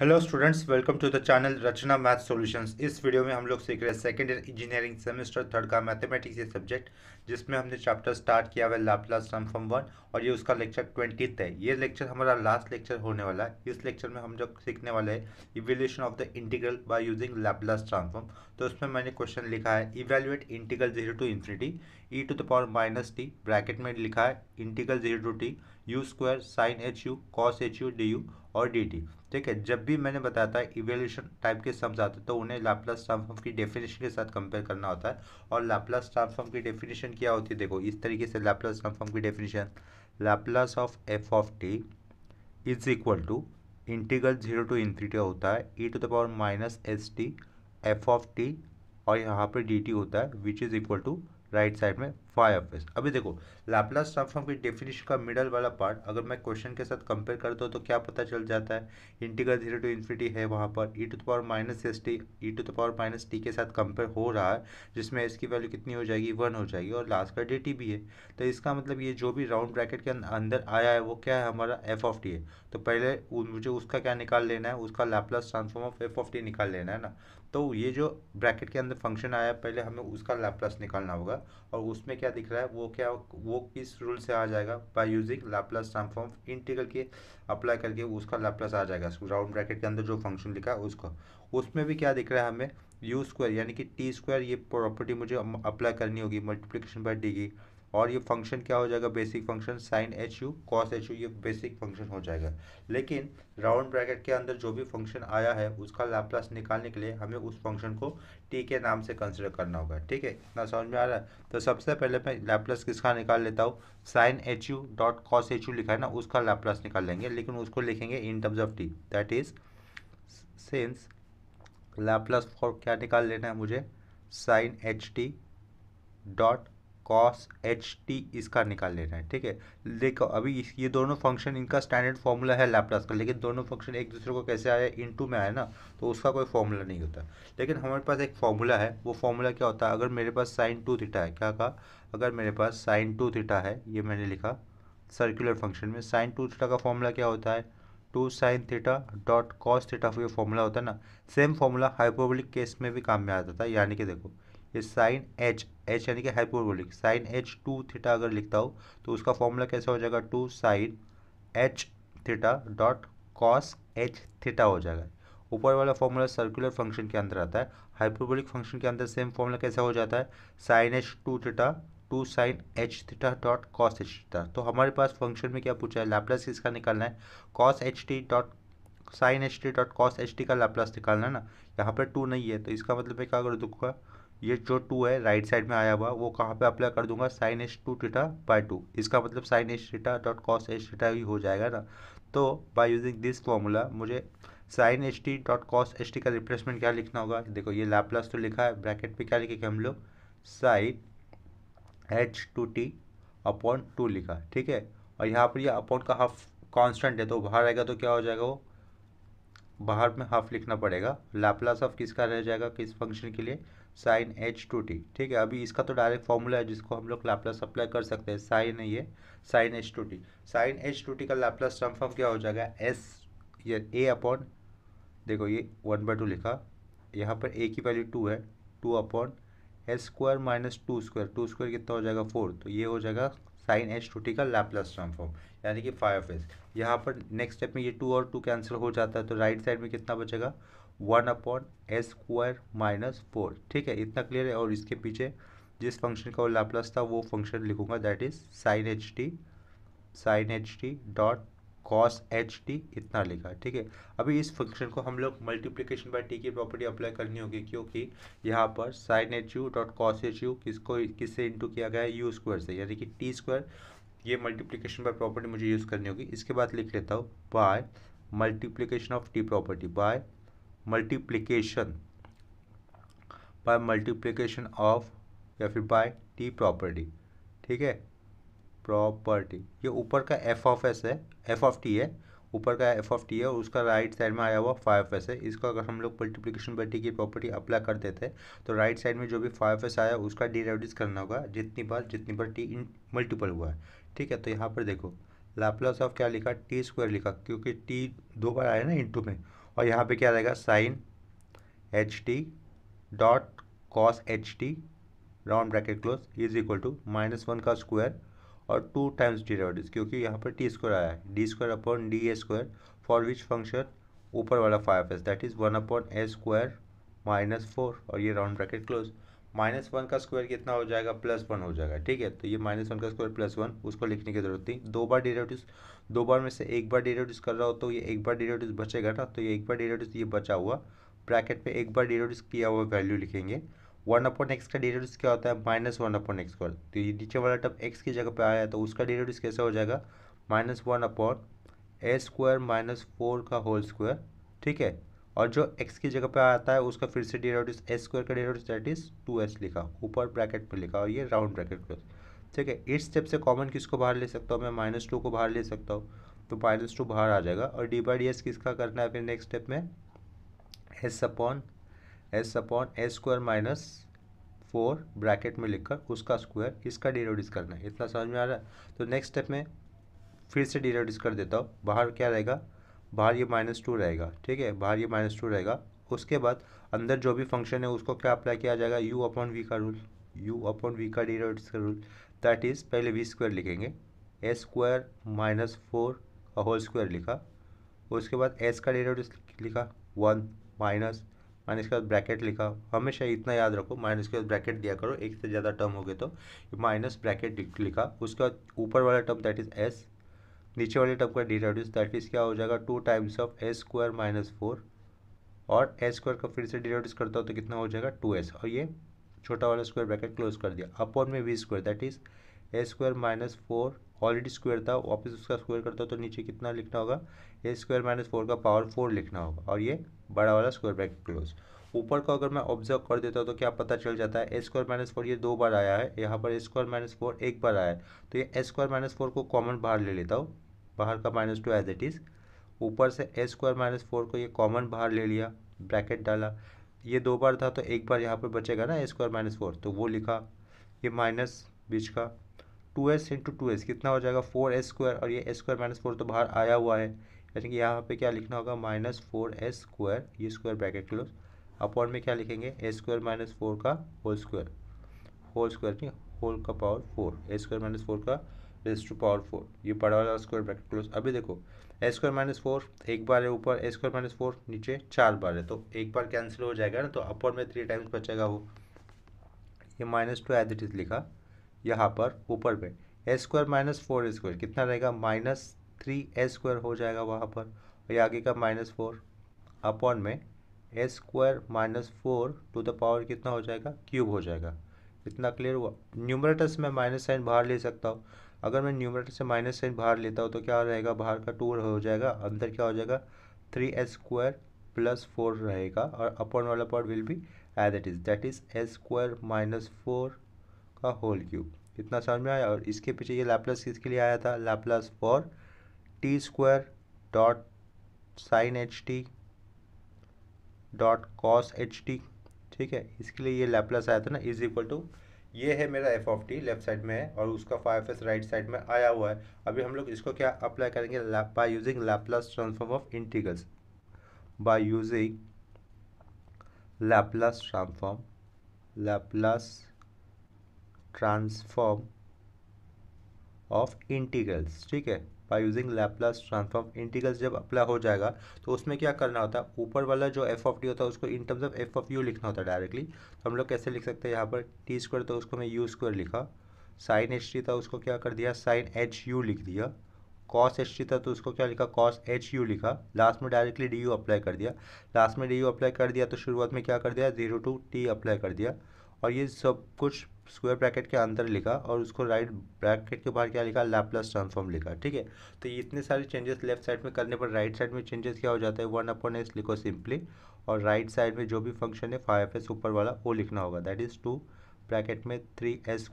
Hello students, welcome to the channel Rachna math solutions. इस video में हम लोग सीख रहे हैं second year engineering semester third का मैथमेटिक्स ये सब्जेक्ट, जिसमें हमने चैप्टर स्टार्ट किया हुआ है लाप्लास ट्रांसफॉर्म 1 और ये उसका लेक्चर 20 है। ये लेक्चर हमारा लास्ट लेक्चर होने वाला है। इस लेक्चर में हम लोग सीखने वाले हैं evaluation of the integral by using Laplace transform. तो उसमें मैंने क्वेश्चन लिखा है evaluate integral 0 to ∞ e to the power minus t, bracket में लिखा है integral 0 to t u square sine h u cos h u d u और d t. ठीक है, जब भी मैंने बताया था इवैल्यूएशन टाइप के सम्स आते हैं तो उन्हें लाप्लास ट्रांसफॉर्म की डेफिनेशन के साथ कंपेयर करना होता है। और लाप्लास ट्रांसफॉर्म की डेफिनेशन क्या होती है, देखो इस तरीके से लाप्लास ट्रांसफॉर्म की definition, Laplace of f of t is equal to integral 0 to ∞ होता है e to the power minus s t f of t और यहाँ पर डी टी होता है which is equal to right side में 5f। अभी देखो लाप्लास ट्रांसफॉर्म की डेफिनेशन का मिडल वाला पार्ट अगर मैं क्वेश्चन के साथ कंपेयर करता हूँ तो क्या पता चल जाता है, इंटीग्रल 0 to ∞ है, वहाँ पर e to the power minus s t e to the power minus t के साथ कंपेयर हो रहा है, जिसमें s की वैल्यू कितनी हो जाएगी, 1 हो जाएगी और लास्ट का dt भी है। तो इसका मतलब ये जो भी राउंड ब्रैकेट के अंदर आया है वो क्या है, हमारा f ऑफ t है। तो पहले मुझे उसका क्या निकाल लेना है, उसका Laplace transform of f of t निकाल लेना है ना। तो ये जो ब्रैकेट के अंदर फंक्शन आया है पहले हमें उसका लाप्लास निकालना होगा और उसमें क्या दिख रहा है वो क्या, वो किस रूल से आ जाएगा, by using Laplace transform integral के अप्लाई करके उसका लाप्लास आ जाएगा। राउंड ब्रैकेट के अंदर जो फंक्शन लिखा है उसका, उसमें भी क्या दिख रहा है हमें यू स्क्वायर यानी कि टी स्क्वायर, ये प्रॉपर्टी मुझे अप्लाई करनी होगी मल्टीप्लिकेशन बाय डी की। और ये फंक्शन क्या हो जाएगा, basic function sine h u cos h u, ये बेसिक फंक्शन हो जाएगा। लेकिन राउंड ब्रैकेट के अंदर जो भी फंक्शन आया है उसका लाप्लास निकालने के लिए हमें उस फंक्शन को टी के नाम से कंसिडर करना होगा। ठीक है, इतना समझ में आ रहा है। तो सबसे पहले मैं लाप्लास किसका निकाल लेता हूँ, sine h u dot cos h u लिखा है ना, उसका लाप्लास निकाल लेंगे, लेकिन उसको लिखेंगे in terms of t. That is since Laplace for क्या निकाल लेना है मुझे, sine h t dot cos h t इसका निकाल लेना है। ठीक है, देखो अभी ये दोनों फंक्शन इनका स्टैंडर्ड फॉर्मूला है लाप्लास का, लेकिन दोनों फंक्शन एक दूसरे को कैसे आया, इनटू में आया ना, तो उसका कोई फॉर्मूला नहीं होता। लेकिन हमारे पास एक फॉर्मूला है, वो फॉर्मूला क्या होता है, अगर मेरे पास साइन 2 थीटा है, क्या कहा, अगर मेरे पास साइन 2 थीटा है, ये मैंने लिखा सर्कुलर फंक्शन में, साइन 2 थीटा का फॉर्मूला क्या होता है, 2 sin theta dot cos theta, ये फॉर्मूला होता है ना। सेम फॉर्मूला हाइपरबोलिक केस में भी काम में आता था, यानी कि देखो ये साइन एच एच यानी कि हाइपरबोलिक, साइन एच 2 थीटा अगर लिखता हो तो उसका फॉर्मूला कैसा हो जाएगा, 2 sin h theta dot cos h theta हो जाएगा। ऊपर वाला फॉर्मूला सर्कुलर फंक्शन के अंदर आता है, हाइपरबोलिक फंक्शन के अंदर सेम फॉर्मूला कैसा हो जाता है, sine h 2 theta 2 sin h theta dot cos h theta. तो हमारे पास फंक्शन में क्या पूछा है, लाप्लास किसका निकालना है, cos h t dot sine h t dot cos h t का लाप्लास निकालना है ना। यहाँ पर 2 नहीं है तो इसका मतलब मैं क्या कर दूंगा, ये जो 2 है राइट साइड में आया हुआ, वो कहाँ पे अप्लाई कर दूंगा, साइन एच 2 थीटा बाई 2, इसका मतलब sine h theta dot cos h theta ही हो जाएगा ना। तो बाय यूजिंग दिस फॉर्मूला मुझे sine h t dot cos h t का रिप्लेसमेंट क्या लिखना होगा, देखो ये लाप्लास तो लिखा है, ब्रैकेट पे क्या लिखेंगे हम लोग, साइन एच 2 t अपॉन 2 लिखा। ठीक है, और यहाँ पर यह अपॉन का हाफ कॉन्स्टेंट है तो बाहर आएगा, तो क्या हो जाएगा, वो बाहर में हाफ लिखना पड़ेगा। लाप्लास ऑफ किसका रह जाएगा, किस फंक्शन के लिए, साइन एच 2 t। ठीक है, अभी इसका तो डायरेक्ट फॉर्मूला है जिसको हम लोग लाप्लास अप्लाई कर सकते हैं, साइन है ये sine h 2 t, sine h 2 t का लाप्लास ट्रांसफॉर्म क्या हो जाएगा, s ये a अपॉन, देखो ये 1/2 लिखा, यहाँ पर a की वैल्यू 2 है, 2 upon s square minus 2 square, 2 square कितना हो जाएगा 4, तो ये हो जाएगा साइन एच 2 t का लाप्लास ट्रांसफॉर्म यानी कि 5s। यहाँ पर नेक्स्ट स्टेप में ये 2 और 2 कैंसिल हो जाता है तो राइट साइड में कितना बचेगा, 1/s² - 4। ठीक है, इतना क्लियर है। और इसके पीछे जिस फंक्शन का वो लाप्लास था वो फंक्शन लिखूंगा, that is sine h t dot cos h t, इतना लिखा। ठीक है, अभी इस फंक्शन को हम लोग मल्टीप्लिकेशन बाय टी की प्रॉपर्टी अप्लाई करनी होगी, क्योंकि यहाँ पर sine h u dot cos h u किसको किससे इंटू किया गया है, यू स्क्वायर से, यानी कि टी स्क्वायर, ये मल्टीप्लिकेशन बाय प्रॉपर्टी मुझे यूज़ करनी होगी। इसके बाद लिख लेता हूँ by multiplication of t property, by multiplication of या फिर बाय टी प्रॉपर्टी। ठीक है, प्रॉपर्टी ये ऊपर का एफ ऑफ एस है, एफ ऑफ टी है, ऊपर का एफ ऑफ टी है और उसका राइट साइड में आया हुआ 5s है। इसका अगर हम लोग मल्टीप्लिकेशन बाय टी की प्रॉपर्टी अप्लाई कर देते हैं तो राइट साइड में जो भी 5s आया उसका डेरिवेटिव करना होगा, जितनी बार टी मल्टीपल हुआ है। ठीक है, तो यहाँ पर देखो लाप्लास ऑफ क्या लिखा, टी स्क्वायर लिखा, क्योंकि टी 2 बार आया ना इंटू में, और यहाँ पे क्या रहेगा sine h t dot cos h t round bracket close is equal to -1 का स्क्वायर और 2 टाइम्स डी रेवड क्योंकि यहाँ पर टी स्क्वायर आया है d square upon d a square for which function ऊपर वाला 5s that is 1 upon a square -4 और ये राउंड ब्रैकेट क्लोज -1 का स्क्वायर कितना हो जाएगा +1 हो जाएगा। ठीक है, तो ये -1 का स्क्वायर +1 उसको लिखने की जरूरत नहीं। दो बार डेरिवेटिव्स, दो बार में से एक बार डेरिवेटिव्स कर रहा हो तो ये एक बार डेरिवेटिव्स बचेगा ना, तो ये एक बार डेरिवेटिव्स ये बचा हुआ ब्रैकेट पे एक बार डेरिवेटिव्स किया हुआ वैल्यू लिखेंगे। 1/x का डेरिवेटिव्स क्या होता है -1/x स्क्वायर, तो ये नीचे वाला टर्म x की जगह पे आया है तो उसका डेरिवेटिव्स कैसे हो जाएगा -1/a² - 4 का होल स्क्वायर। ठीक है, और जो x की जगह पे आता है उसका फिर से डेरिवेटिव्स s स्क्वायर का डेरिवेटिव्स दैट इज 2s लिखा ऊपर ब्रैकेट में लिखा और ये राउंड ब्रैकेट क्लोज। ठीक है, इस स्टेप से कॉमन किसको बाहर ले सकता हूँ मैं -2 को बाहर ले सकता हूँ तो -2 बाहर आ जाएगा और d/ds किसका करना है फिर नेक्स्ट स्टेप में s upon a square -4 bracket में लिखकर उसका स्क्वायर इसका डेरिवेटिव्स करना है। इतना समझ में आ रहा है, तो नेक्स्ट स्टेप में फिर से डेरिवेटिव्स कर देता हूँ। बाहर क्या रहेगा, बाहर ये -2 रहेगा। ठीक है, बाहर ये -2 रहेगा। उसके बाद अंदर जो भी फंक्शन है उसको क्या अप्लाई किया जाएगा u/v का रूल, u/v का डेरिवेटिव्स का रूल दैट इज़ पहले v स्क्वायर लिखेंगे a² - 4 का होल स्क्वायर लिखा, उसके बाद s का डेरिवेटिव्स लिखा 1 माइनस के बाद ब्रैकेट लिखा। हमेशा इतना याद रखो माइनस के बाद ब्रैकेट दिया करो, एक से ज़्यादा टर्म हो गए तो माइनस ब्रैकेट लिखा, उसके बाद ऊपर वाला टर्म दैट इज़ s, नीचे वाले टर्म का डेरिवेटिव्स दैट इज़ क्या हो जाएगा 2 टाइम्स ऑफ a² - 4 और a स्क्वायर का फिर से डेरिवेटिव्स करता हूँ तो कितना हो जाएगा 2s और ये छोटा वाला स्क्वायर ब्रैकेट क्लोज कर दिया अपॉन में v square that is a² - 4 already square था वापस उसका स्क्वायर करता हूँ तो नीचे कितना लिखना होगा a² - 4 का पावर 4 लिखना होगा और ये बड़ा वाला स्क्वायर ब्रैकेट क्लोज। ऊपर का अगर मैं ऑब्जर्व कर देता हूँ तो क्या पता चल जाता है a² - 4 ये 2 बार आया है, यहाँ पर a² - 4 एक बार आया है, तो ये a² - 4 को कॉमन बाहर ले लेता हूँ, बाहर का -2 एज इट इज़, ऊपर से a² - 4 को ये कॉमन बाहर ले लिया ब्रैकेट डाला, ये 2 बार था तो एक बार यहाँ पर बचेगा ना a² - 4 तो वो लिखा, ये माइनस बीच का 2s × 2s कितना हो जाएगा 4s² और ये a² - 4 तो बाहर आया हुआ है यानी कि यहाँ पे क्या लिखना होगा -4s² ये स्क्वायर ब्रैकेट क्लोज अपॉन में क्या लिखेंगे a² - 4 का होल स्क्वायर नहीं होल का पावर 4 a² - 4 का रेस्ट टू पावर 4 ये बड़ा वाला स्क्वायर ब्रैकेट क्लोज। अभी देखो a² - 4 एक बार है ऊपर, a² - 4 नीचे 4 बार है तो एक बार कैंसिल हो जाएगा ना, तो अपॉन में 3 टाइम्स बचेगा वो, ये -2 एज इट इज लिखा, यहाँ पर ऊपर पे a² - 4a² कितना रहेगा -3a² हो जाएगा वहाँ पर और ये आगे का -4 अपॉन में a² - 4 टू द पावर कितना हो जाएगा क्यूब हो जाएगा। इतना क्लियर हुआ। न्यूमरेटर से मैं माइनस साइन बाहर ले सकता हूँ, अगर मैं न्यूमरेटर से माइनस साइन बाहर लेता हूँ तो क्या रहेगा बाहर का 2 हो जाएगा, अंदर क्या हो जाएगा 3a² + 4 रहेगा और अपॉन वाला part will be as it is that is a² - 4 का होल क्यूब। इतना समझ में आया। और इसके पीछे ये लैपलास किसके लिए आया था, Laplace for t² sin HT cos HT। ठीक है, इसके लिए ये लैपलास आया था ना इज इक्वल टू ये है मेरा f(t) लेफ्ट साइड में है और उसका 5s राइट साइड में आया हुआ है। अभी हम लोग इसको क्या अप्लाई करेंगे by using Laplace transform of integrals, by using Laplace transform of integrals. ठीक है, by using Laplace transform integrals जब अप्लाई हो जाएगा तो उसमें क्या करना होता है, ऊपर वाला जो f(t) होता है उसको इन टर्म्स ऑफ f(u) लिखना होता है डायरेक्टली। तो हम लोग कैसे लिख सकते हैं, यहाँ पर t² तो उसको मैं u² लिखा, sin HT था उसको क्या कर दिया sin HU लिख दिया, cos HT था तो उसको क्या लिखा cos HU लिखा, लास्ट में डायरेक्टली du अप्लाई कर दिया। लास्ट में du अप्लाई कर दिया तो शुरुआत में क्या कर दिया 0 to t अप्लाई कर दिया और ये सब कुछ स्क्वायर ब्रैकेट के अंदर लिखा और उसको राइट ब्रैकेट के बाहर क्या लिखा लैपलास ट्रांसफॉर्म लिखा। ठीक है, तो ये इतने सारे चेंजेस लेफ्ट साइड में करने पर राइट साइड में चेंजेस क्या हो जाता है 1/s लिखो सिंपली और राइट साइड में जो भी फंक्शन है 5s ऊपर वाला वो लिखना होगा दैट इज़ 2 ब्रैकेट में 3a²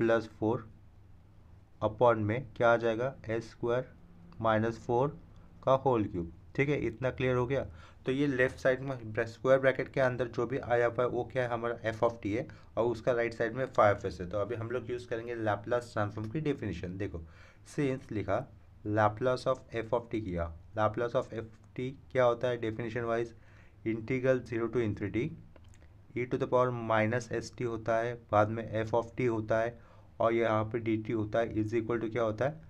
+ 4 अपॉन में क्या आ जाएगा a² - 4 का होल क्यूब। ठीक है, इतना क्लियर हो गया। तो ये लेफ्ट साइड में स्क्वायर ब्रैकेट के अंदर जो भी आया हुआ है वो क्या है हमारा f(t) है और उसका राइट साइड में 5s है। तो अभी हम लोग यूज़ करेंगे लैपलास ट्रांसफॉर्म की डेफिनेशन। देखो सिंस लिखा लैपलास ऑफ f(t) किया लाप्लास ऑफ एफ टी क्या होता है definition wise integral 0 to ∞ e⁻⁻st होता है, बाद में f ऑफ t होता है और यहाँ पे dt होता है इज इक्वल टू क्या होता है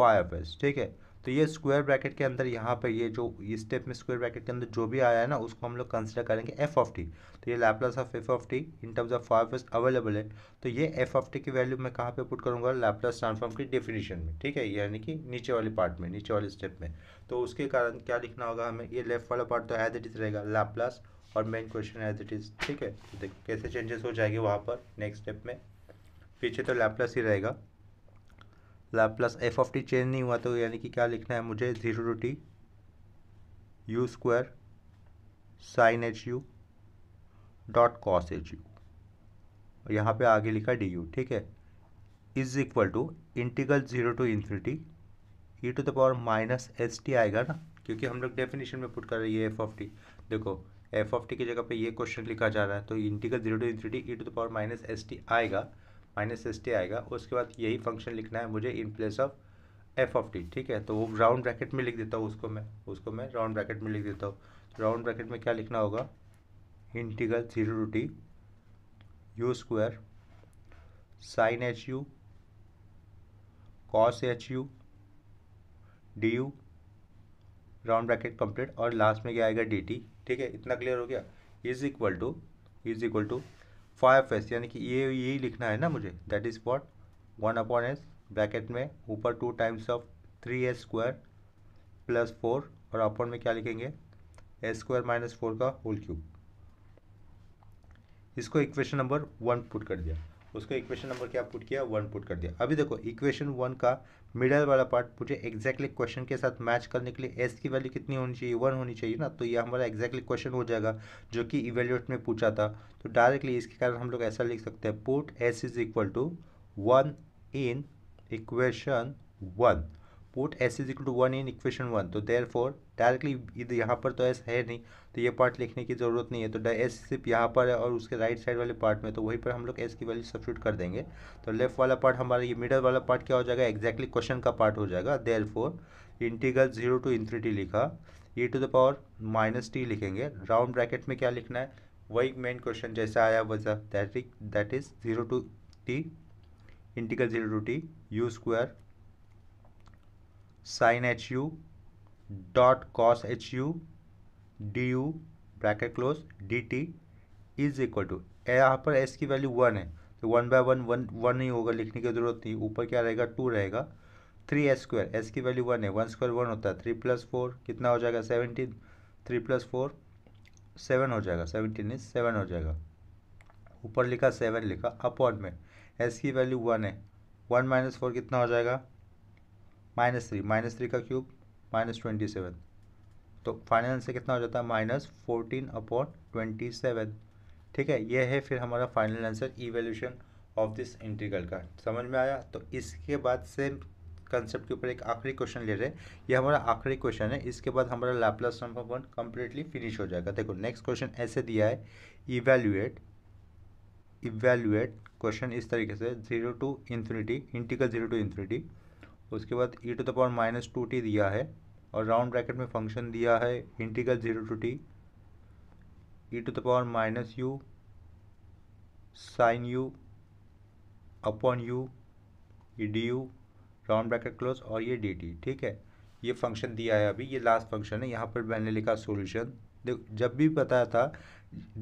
5s। ठीक है, तो ये स्क्वायर ब्रैकेट के अंदर यहाँ पे ये जो इस स्टेप में स्क्वायर ब्रैकेट के अंदर जो भी आया है ना उसको हम लोग कंसिडर करेंगे f ऑफ t। तो ये Laplace of f of t in terms of 5s available है, तो ये f ऑफ t की वैल्यू मैं कहाँ पे पुट करूँगा लैपलास ट्रांसफॉर्म की डेफिनेशन में। ठीक है, यानी कि नीचे वाले पार्ट में, नीचे वाले स्टेप में। तो उसके कारण क्या लिखना होगा हमें, ये लेफ्ट वाला पार्ट तो एज इट इज रहेगा लैपलास और main question as it is. ठीक है, तो देखो कैसे चेंजेस हो जाएंगे वहाँ पर नेक्स्ट स्टेप में, पीछे तो लैपलास ही रहेगा, Laplace f of t change नहीं हुआ, तो यानी कि क्या लिखना है मुझे 0 to t u² sine HU dot cos HU और यहाँ पे आगे लिखा du। ठीक है, is equal to integral 0 to ∞ e⁻st आएगा ना, क्योंकि हम लोग डेफिनेशन में पुट कर रहे हैं एफ ऑफ टी। देखो एफ ऑफ टी की जगह पे ये क्वेश्चन लिखा जा रहा है, तो इंटीग्रल 0 to ∞ e⁻st आएगा, -st आएगा। उसके बाद यही फंक्शन लिखना है मुझे in place of f of t। ठीक है, तो वो राउंड ब्रैकेट में लिख देता हूँ, उसको मैं राउंड ब्रैकेट में लिख देता हूँ। तो राउंड ब्रैकेट में क्या लिखना होगा integral 0 to t u² sine HU cos HU du round bracket complete और लास्ट में क्या आएगा dt। ठीक है, इतना क्लियर हो गया। इज इक्वल टू 5s, यानी कि यही लिखना है ना मुझे, that is what 1/s bracket में ऊपर 2 times of 3s² प्लस 4 और अपॉन में क्या लिखेंगे s² - 4 का होल क्यूब। इसको इक्वेशन नंबर 1 पुट कर दिया, उसको इक्वेशन नंबर क्या पुट किया 1 पुट कर दिया। अभी देखो इक्वेशन 1 का मिडल वाला पार्ट मुझे एग्जैक्टली क्वेश्चन के साथ मैच करने के लिए s की वैल्यू कितनी होनी चाहिए 1 होनी चाहिए ना, तो ये हमारा एग्जैक्टली क्वेश्चन हो जाएगा जो कि इवेल्यूएट में पूछा था। तो डायरेक्टली इसके कारण हम लोग ऐसा लिख सकते हैं put s = 1 in equation 1, put s = 1 in equation 1। तो देयरफॉर डायरेक्टली यहाँ पर तो s है नहीं, तो ये पार्ट लिखने की ज़रूरत नहीं है, तो s सिर्फ यहाँ पर है और उसके राइट साइड वाले पार्ट में, तो वहीं पर हम लोग s की वैल्यू सब्स्टिट्यूट कर देंगे। तो लेफ्ट वाला पार्ट हमारा, ये मिडल वाला पार्ट क्या हो जाएगा एग्जैक्टली क्वेश्चन का पार्ट हो जाएगा। देयरफोर इंटीग्रल 0 to ∞ लिखा, e⁻ t लिखेंगे, राउंड ब्रैकेट में क्या लिखना है वही मेन क्वेश्चन जैसा आया वैसा, that is 0 to t integral 0 to t u² sine HU dot cos HU DU bracket close DT = यहाँ पर s की वैल्यू 1 है, तो 1/1 ही होगा, लिखने की जरूरत नहीं। ऊपर क्या रहेगा 2 रहेगा, 3s² s की वैल्यू 1 है, 1² 1 होता है, 3 + 4 कितना हो जाएगा 17, 3 + 4 7 हो जाएगा, 17 is 7 हो जाएगा। ऊपर लिखा 7 लिखा, अपॉन में s की वैल्यू 1 है, 1 - 4 कितना हो जाएगा -3, -3 का क्यूब -27, तो फाइनल से कितना हो जाता है -14/27। ठीक है, यह है फिर हमारा final answer evaluation of this integral का। समझ में आया? तो इसके बाद सेम कंसेप्ट के ऊपर एक आखिरी क्वेश्चन ले रहे हैं, ये हमारा आखिरी क्वेश्चन है, इसके बाद हमारा लैपलास ट्रांसफॉर्म कंप्लीटली फिनिश हो जाएगा। देखो नेक्स्ट क्वेश्चन ऐसे दिया है, इवैल्यूएट क्वेश्चन इस तरीके से 0 to ∞ इंटीग्रल 0 to ∞, उसके बाद e⁻-2t दिया है और राउंड ब्रैकेट में फंक्शन दिया है integral 0 to t e⁻u sine u upon u du round bracket close और ये dt। ठीक है, ये फंक्शन दिया है, अभी ये लास्ट फंक्शन है। यहाँ पर मैंने लिखा सॉल्यूशन। देखो जब भी बताया था,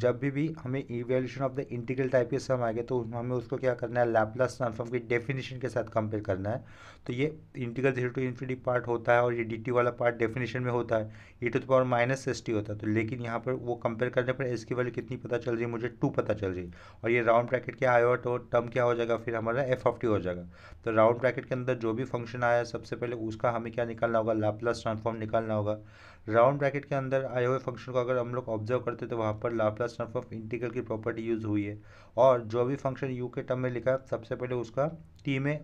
जब भी हमें evaluation of the integral type के सम आएगा तो हमें उसको क्या करना है लैपलास ट्रांसफॉर्म की डेफिनेशन के साथ कंपेयर करना है। तो ये इंटीग्रल 0 to ∞ पार्ट होता है और ये dt वाला पार्ट डेफिनेशन में होता है, e⁻st होता है। तो लेकिन यहाँ पर वो कंपेयर करने पर s की वैल्यू कितनी पता चल रही है मुझे 2 पता चल रही है, और ये राउंड ब्रैकेट के आया तो टर्म क्या हो जाएगा फिर हमारा f ऑफ t हो जाएगा। तो राउंड ब्रैकेट के अंदर जो भी फंक्शन आया सबसे पहले उसका हमें क्या निकालना होगा लैपलास ट्रांसफॉर्म निकालना होगा। राउंड ब्रैकेट के अंदर आए हुए फंक्शन को अगर हम लोग ऑब्जर्व करते तो वहाँ पर लाप्लास ट्रांसफॉर्म इंटीग्रल की प्रॉपर्टी यूज़ हुई है। और जो भी फंक्शन यू के टर्म में लिखा है सबसे पहले उसका टी में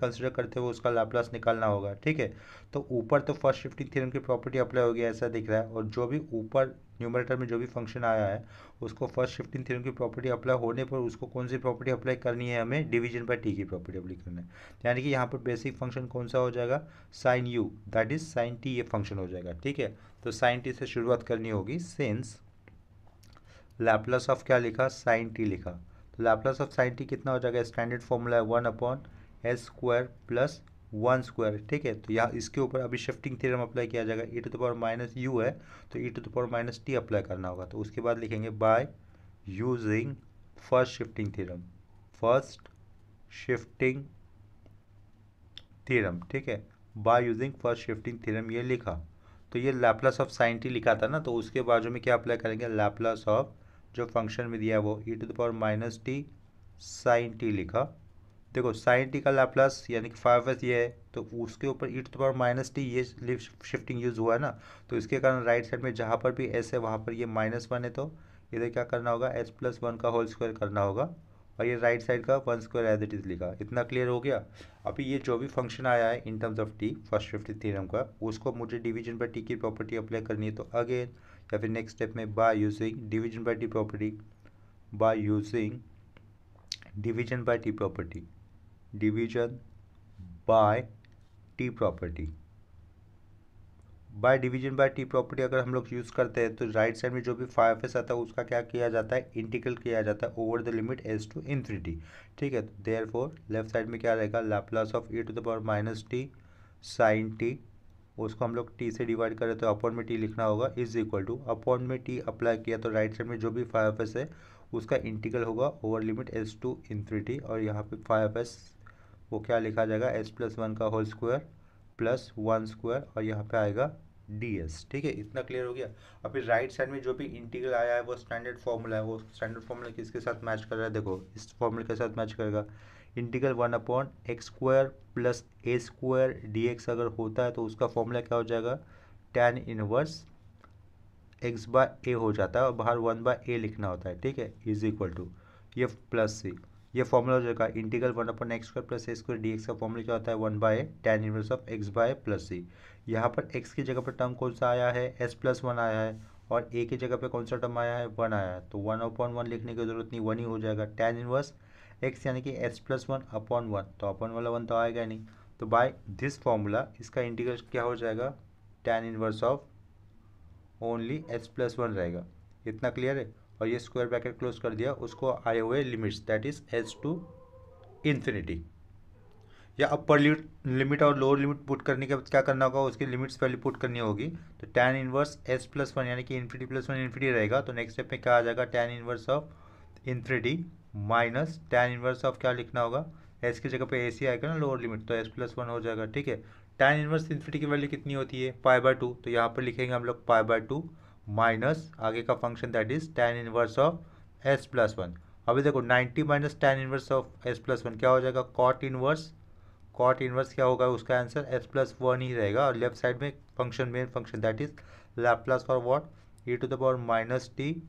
कंसिडर करते हुए उसका लाप्लास निकालना होगा। ठीक है, तो ऊपर तो फर्स्ट शिफ्टिंग थ्योरम की प्रॉपर्टी अप्लाई होगी ऐसा दिख रहा है, और जो भी ऊपर न्यूमरेटर में जो भी फंक्शन आया है उसको फर्स्ट शिफ्टिंग थ्योरम की प्रॉपर्टी अप्लाई होने पर उसको कौन सी प्रॉपर्टी अप्लाई करनी है हमें, डिवीजन बाय टी की प्रॉपर्टी अप्लाई करना है। यानी कि यहाँ पर बेसिक फंक्शन कौन सा हो जाएगा, sine u, that is sine t ये फंक्शन हो जाएगा। ठीक है, तो साइन टी से शुरुआत करनी होगी। सिंस लैपलास ऑफ क्या लिखा, साइन टी लिखा, तो लैपलास ऑफ साइन टी कितना हो जाएगा, स्टैंडर्ड फॉर्मूला है 1/s² + 1²। ठीक है, तो यहाँ इसके ऊपर अभी शिफ्टिंग थ्योरम अप्लाई किया जाएगा, e⁻u है तो e⁻ t अप्लाई करना होगा। तो उसके बाद लिखेंगे by using first shifting theorem. ठीक है, by using first shifting theorem ये लिखा, तो ये लैपलास ऑफ साइन टी लिखा था ना, तो उसके बाजू में क्या अप्लाई करेंगे, लैपलास ऑफ जो फंक्शन में दिया है वो e⁻t साइन टी लिखा। देखो साइन टी का लाप्लास यानी कि 5s ये है, तो उसके ऊपर e⁻t ये शिफ्टिंग यूज़ हुआ है ना, तो इसके कारण राइट साइड में जहाँ पर भी s है वहाँ पर ये -1 है, तो इधर क्या करना होगा, s + 1² करना होगा, और ये राइट साइड का 1² एज इट इज़ लिखा। इतना क्लियर हो गया। अभी ये जो भी फंक्शन आया है in terms of t first shifting theorem का, उसको मुझे डिवीजन बाय टी की प्रॉपर्टी अप्लाई करनी है, तो अगेन या फिर नेक्स्ट स्टेप में by division by t property अगर हम लोग यूज़ करते हैं तो राइट साइड में जो भी 5s आता है उसका क्या किया जाता है, इंटीग्रल किया जाता है over the limit s to infinity. ठीक है, तो देयरफॉर लेफ्ट साइड में क्या रहेगा, Laplace of e⁻t sine t, उसको हम लोग t से डिवाइड करें तो अपॉन में t लिखना होगा, इज इक्वल टू अपॉन में t अप्लाई किया तो राइट साइड में जो भी 5s है उसका इंटीग्रल होगा over limit s to infinity, और यहाँ पे 5s वो क्या लिखा जाएगा, s + 1² + 1², और यहाँ पे आएगा ds। ठीक है, इतना क्लियर हो गया। अभी राइट साइड में जो भी इंटीग्रल आया है वो स्टैंडर्ड फॉर्मूला है, वो स्टैंडर्ड फॉर्मूला किसके साथ मैच कर रहा है, देखो इस फॉर्मूले के साथ मैच करेगा। इंटीग्रल 1/x² + a² dx अगर होता है तो उसका फॉर्मूला क्या हो जाएगा, tan 1x/a हो जाता है, और बाहर 1/a लिखना होता है। ठीक है, इज इक्वल टू ये प्लस c, ये फॉर्मूला हो जाएगा इंटीग्रल 1/x² + a² dx का फॉर्मूला क्या होता है, 1/a tan 1 of x/a + c। यहाँ पर x की जगह पर टर्म कौन सा आया है, s + 1 आया है, और a की जगह पर कौन सा टर्म आया है, 1 आया है, तो 1/1 लिखने की जरूरत नहीं, 1 ही हो जाएगा। tan 1 x यानी कि s + 1/1, तो अपॉन वाला 1 तो आएगा नहीं, तो बाय दिस फॉर्मूला इसका इंटीग्रल क्या हो जाएगा, tan 1 of ओनली s + 1 रहेगा। इतना क्लियर है। और ये स्क्वायर ब्रैकेट क्लोज कर दिया, उसको आए हुए limits that is s to infinity या अपर लिमिट और लोअर लिमिट पुट करने के बाद क्या करना होगा, उसकी लिमिट्स पहले पुट करनी होगी। तो tan 1 s + 1 यानी कि इन्फिनिटी + 1 इन्फिनिटी रहेगा, तो नेक्स्ट स्टेप में क्या आ जाएगा, tan 1 of infinity minus tan 1 of क्या लिखना होगा, s की जगह पे ac आएगा ना लोअर लिमिट, तो s + 1 हो जाएगा। ठीक है, tan 1 इन्फिनिटी की वैल्यू कितनी होती है, π/2, तो यहाँ पर लिखेंगे हम लोग π/2 माइनस आगे का function that is tan 1 of s + 1। अभी देखो 90 माइनस tan 1 of s + 1 क्या हो जाएगा, cot इनवर्स क्या होगा, उसका आंसर s + 1 ही रहेगा। और लेफ्ट साइड में function main function that is Laplace for what, e⁻t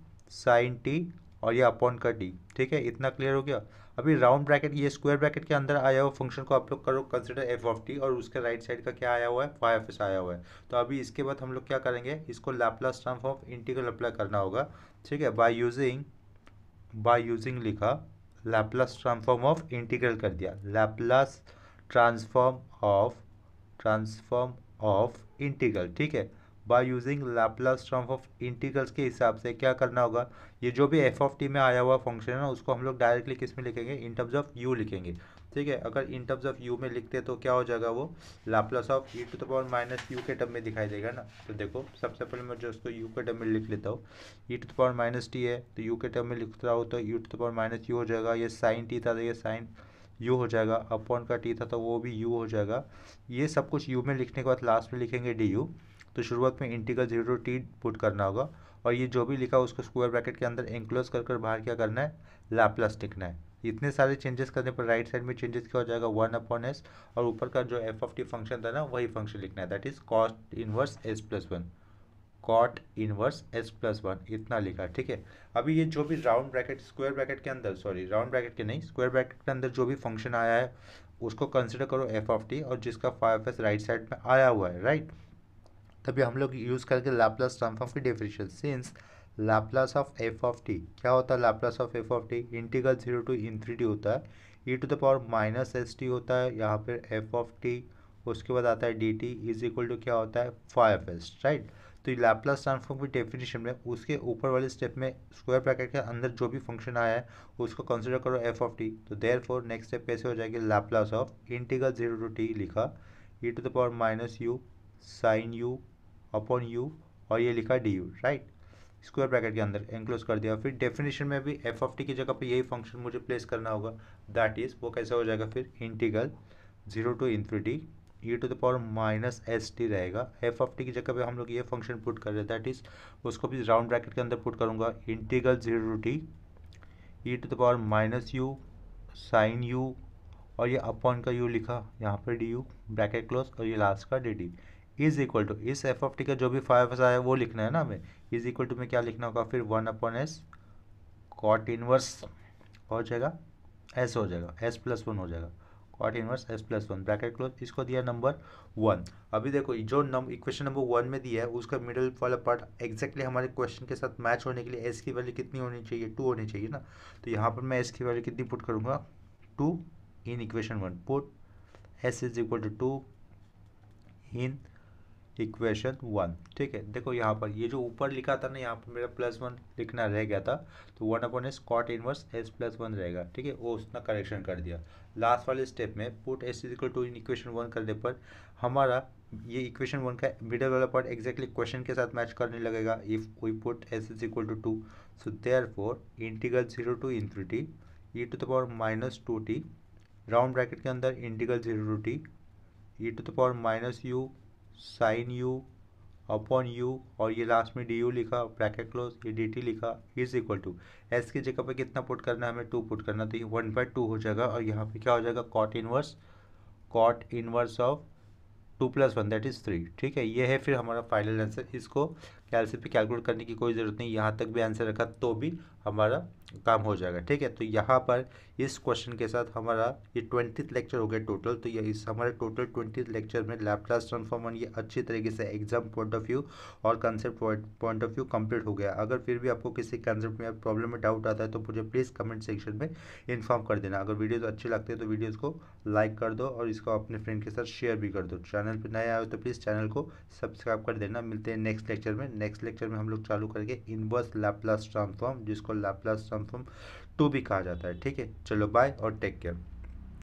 sine t, और ये अपॉन का टी। ठीक है, इतना क्लियर हो गया। अभी राउंड ब्रैकेट ये स्क्वायर ब्रैकेट के अंदर आया हुआ फंक्शन को आप लोग करो कंसिडर f(t), और उसके राइट साइड का क्या आया हुआ है, 5s आया हुआ है। तो अभी इसके बाद हम लोग क्या करेंगे, इसको लाप्लास ट्रांसफॉर्म इंटीग्रल अप्लाई करना होगा। ठीक है, बाय यूजिंग लिखा, लाप्लास ट्रांसफॉर्म ऑफ इंटीग्रल कर दिया, लाप्लास ट्रांसफॉर्म ऑफ इंटीग्रल। ठीक है, by using Laplace transform of integrals के हिसाब से क्या करना होगा, ये जो भी f(t) में आया हुआ फंक्शन है ना उसको हम लोग डायरेक्टली किस में लिखेंगे, इन टर्म्स ऑफ u लिखेंगे। ठीक है, अगर इन टर्म्स ऑफ u में लिखते तो क्या हो जाएगा, वो लाप्लास ऑफ e⁻ u के टर्म में दिखाई देगा ना। तो देखो सबसे पहले मैं जो उसको u के टर्म में लिख लेता हूँ, e⁻t है तो u के टर्म में लिखता हूँ, तो e⁻u हो जाएगा, ये साइन t था तो ये साइन u हो जाएगा, अपॉन का t था तो वो भी u हो जाएगा। ये सब कुछ u में लिखने के बाद लास्ट में लिखेंगे du, तो शुरुआत में इंटीग्रल 0 to t पुट करना होगा, और ये जो भी लिखा उसको स्क्वायर ब्रैकेट के अंदर एनक्लोज कर कर बाहर क्या करना है, लाप्लास लिखना है। इतने सारे चेंजेस करने पर राइट साइड में चेंजेस क्या हो जाएगा, 1/s, और ऊपर का जो f(t) फंक्शन था ना वही फंक्शन लिखना है, that is cot inverse s + 1 cot inverse s plus one इतना लिखा, ठीक है। अभी ये जो भी राउंड ब्रैकेट स्क्वायर ब्रैकेट के अंदर, सॉरी राउंड ब्रैकेट के नहीं स्क्वायर ब्रैकेट के अंदर जो भी फंक्शन आया है उसको कंसिडर करो एफ ऑफ टी, और जिसका phi of s right side में आया हुआ है, राइट। तभी हम लोग यूज़ करके लाप्लास ट्रांसफॉर्म की definition, since Laplace of f of t क्या होता है, Laplace of f of t integral 0 to ∞ होता है, e to the power minus s t होता है, यहाँ पर एफ ऑफ टी उसके बाद आता है d t is equal to क्या होता है फाई ऑफ एस, राइट। तो ये लाप्लास ट्रांसफॉर्म की डेफिनेशन में उसके ऊपर वाले स्टेप में स्क्वायर ब्रैकेट के अंदर जो भी फंक्शन आया है उसको कंसिडर करो एफ ऑफ टी। तो देयरफॉर नेक्स्ट स्टेप कैसे हो जाएगी, Laplace of integral 0 to t लिखा, e to the power minus u sine u upon u और ये लिखा d u, right, square bracket के अंदर एनक्लोज कर दिया। फिर डेफिनेशन में भी एफ ऑफ टी की जगह पे यही फंक्शन मुझे प्लेस करना होगा, दैट इज वो कैसा हो जाएगा फिर integral 0 to ∞ e to the power minus s t रहेगा, एफ ऑफ टी की जगह पे हम लोग ये फंक्शन पुट कर रहे हैं, दैट इज उसको भी राउंड ब्रैकेट के अंदर पुट करूँगा, integral 0 to t e to the power minus u sine u और ये अपॉन का यू लिखा, यहाँ पर डी यू ब्रैकेट क्लोज और ये लास्ट का d t is equal to, इस एफ ऑफ टी का जो भी फाइव एस आया वो लिखना है ना हमें, इज इक्वल टू में क्या लिखना होगा फिर 1/s कॉट इनवर्स हो जाएगा एस, हो जाएगा एस प्लस वन हो जाएगा cot inverse s plus one bracket close, इसको दिया नंबर 1। अभी देखो जो इक्वेशन नंबर 1 में दिया है उसका मिडल वाला पार्ट एक्जैक्टली हमारे क्वेश्चन के साथ मैच होने के लिए एस की वैल्यू कितनी होनी चाहिए, 2 होनी चाहिए ना। तो यहाँ पर मैं एस की वैल्यू कितनी पुट करूँगा 2 in equation 1, put s is equal to 2 in equation 1, ठीक है। देखो यहाँ पर ये जो ऊपर लिखा था ना, यहाँ पर मेरा +1 लिखना रह गया था, तो 1/s cot inverse s plus one रहेगा, ठीक है। वो उसने करेक्शन कर दिया लास्ट वाले स्टेप में, put s is equal to in equation 1 करने पर हमारा ये इक्वेशन 1 का मिडल वाला पार्ट एक्जैक्टली क्वेश्चन के साथ मैच करने लगेगा, if we put s is equal to 2। So therefore integral 0 to ∞ e to the power minus 2t round bracket के अंदर integral 0 to t e to the power minus u sine u upon u और ये last में d u लिखा bracket close ये d t लिखा is equal to s की जगह पे कितना पुट करना है हमें 2 पुट करना, तो ये 1/2 हो जाएगा और यहाँ पे क्या हो जाएगा cot inverse of 2 + 1 that is 3, ठीक है। ये है फिर हमारा फाइनल आंसर, इसको कैलसी पे कैलकुलेट करने की कोई ज़रूरत नहीं, यहाँ तक भी आंसर रखा तो भी हमारा काम हो जाएगा, ठीक है। तो यहाँ पर इस क्वेश्चन के साथ हमारा ये 20th लेक्चर हो गया टोटल, तो ये इस हमारे टोटल 20th लेक्चर में लाप्लास ट्रांसफॉर्म ये अच्छी तरीके से एग्जाम पॉइंट ऑफ व्यू और concept point of view complete हो गया। अगर फिर भी आपको किसी कंसेप्ट में प्रॉब्लम में डाउट आता है तो मुझे प्लीज़ कमेंट सेक्शन में इन्फॉर्म कर देना। अगर वीडियोज़ अच्छे लगते हैं तो वीडियोज़ को लाइक कर दो और इसको अपने फ्रेंड के साथ शेयर भी कर दो। चैनल पर नए आए हो तो प्लीज़ चैनल को सब्सक्राइब कर देना। मिलते हैं नेक्स्ट लेक्चर में। नेक्स्ट लेक्चर में हम लोग चालू करेंगे इनवर्स लाप्लास ट्रांसफॉर्म, जिसको लाप्लास ट्रांसफॉर्म 2 भी कहा जाता है, ठीक है। चलो बाय और टेक केयर।